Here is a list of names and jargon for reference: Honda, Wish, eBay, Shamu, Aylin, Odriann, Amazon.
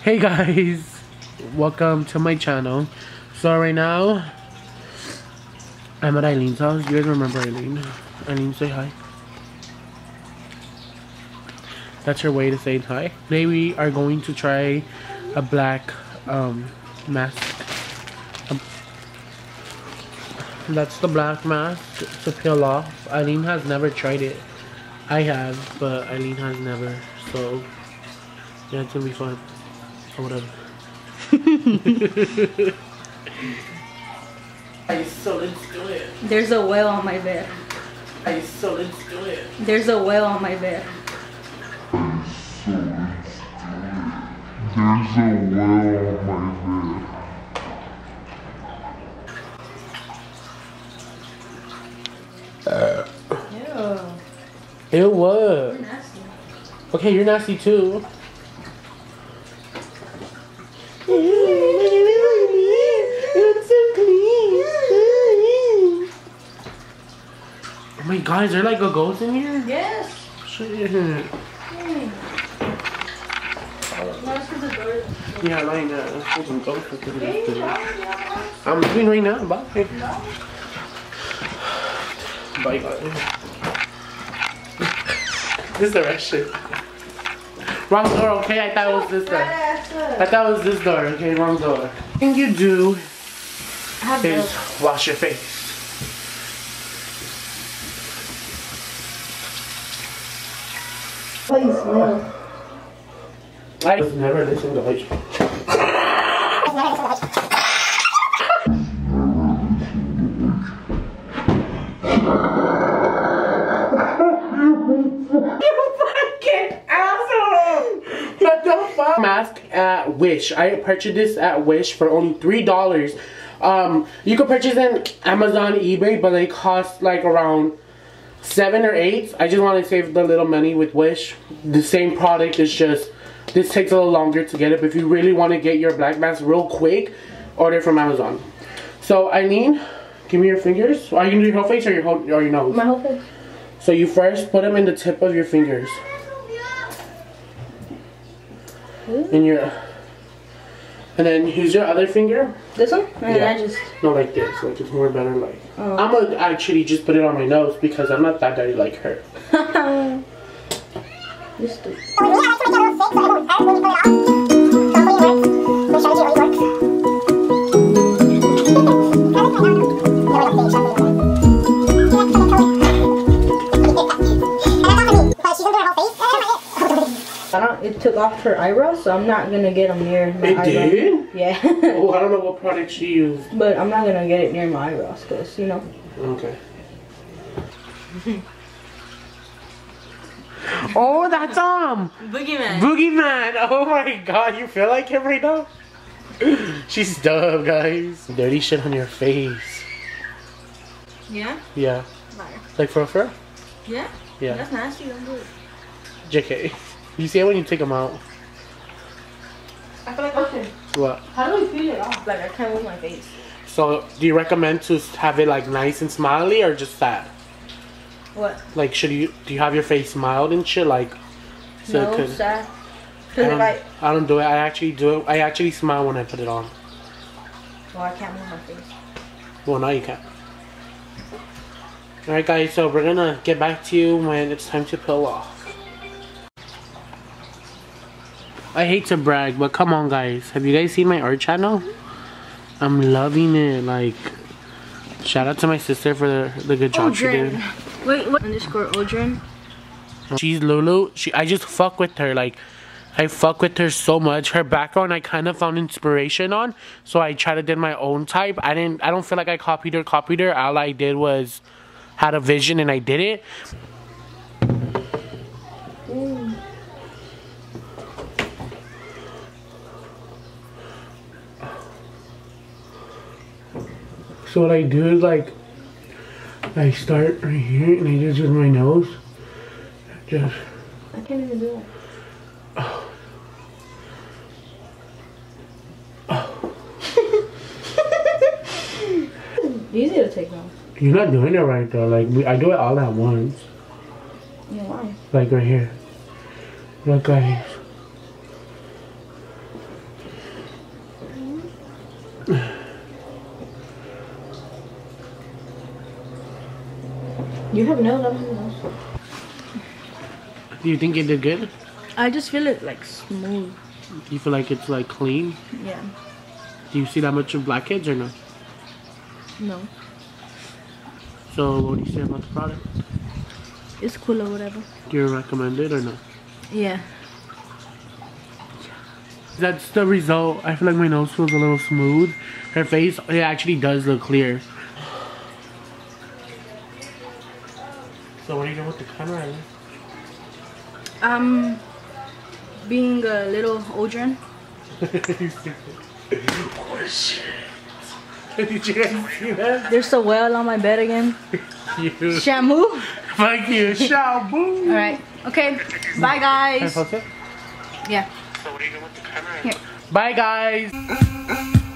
Hey guys, welcome to my channel. So right now I'm at Aylin's house. You guys remember Aylin? Aylin, say hi. That's her way to say hi. Today we are going to try a black mask. That's the black mask to peel off. Aylin has never tried it. I have, but Aylin has never. So yeah, it's gonna be fun. Or whatever. There's a whale on my bed. There's a whale on my bed. There's a whale on my bed. Ew. Ew, what? You're nasty. Okay, you're nasty too. It's so clean. Oh my god, is there like a ghost in here? Yes. Shit. Yeah, like that. I'm leaving right now. Bye. Bye, guys. This direction. Wrong door, okay? I thought it was this door. I thought it was this door, okay? Wrong door. What can you do is wash your face. What do you smell? I just never listen to Wish. Mask at Wish. I purchased this at Wish for only $3. You could purchase on Amazon, eBay, but they cost like around 7 or 8. I just want to save the little money with Wish. The same product is just this takes a little longer to get it. But if you really want to get your black mask real quick, order from Amazon. So Aylin, give me your fingers. Are you gonna do your whole face or your whole or your nose? My whole face. So you first put them in the tip of your fingers. In your, and then use your other finger. This one? Or yeah. I just no, like this. Like it's more better. Like oh. I'm gonna actually just put it on my nose because I'm not that dirty like her. Just do it took off her eyebrows, so I'm not gonna get them near my eyebrows. It did? Yeah. Oh, I don't know what product she used. But I'm not gonna get it near my eyebrows, cause you know. Okay. Oh, that's Boogeyman. Boogeyman. Oh my god, you feel like him right now? She's dumb, guys. Dirty shit on your face. Yeah? Yeah. Liar. Like for a fur? Yeah. Yeah. That's nasty. Don't do it. JK. You see it when you take them out. I feel like okay. What? How do we peel it off? Like I can't move my face. So do you recommend to have it like nice and smiley or just sad? What? Like should you do you have your face smiled and shit like? So no, it could, sad. I don't do it. I actually do it. I actually smile when I put it on. Well, I can't move my face. Well, now you can. All right, guys. So we're gonna get back to you when it's time to peel off. I hate to brag, but come on guys, have you guys seen my art channel? I'm loving it. Like shout out to my sister for the good job she did. Wait, what? Underscore Odriann. She's Lulu. I just fuck with her. Like I fuck with her so much. Her background I kind of found inspiration on, so I tried to do my own type. I don't feel like I copied her. All I did was had a vision and I did it. Ooh. So what I do is like, I start right here and I just with my nose, just. I can't even do it. Oh. Oh. Easy to take take off. You're not doing it right though. Like I do it all at once. Yeah, why? Like right here. Look right here. You have no love. Do you think it did good? I just feel it like smooth. Do you feel like it's like clean? Yeah. Do you see that much of blackheads or no? No. So what do you say about the product? It's cool or whatever. Do you recommend it or no? Yeah. That's the result. I feel like my nose feels a little smooth. Her face, it actually does look clear. So what are you doing with the camera? I'm being a little Odriann. Oh shit. Did you guys see that? There's a whale on my bed again. Shamu. Fuck you, Shamu. Alright. Okay. Bye guys. Can I post it? Yeah. So what are you doing with the camera? Bye guys.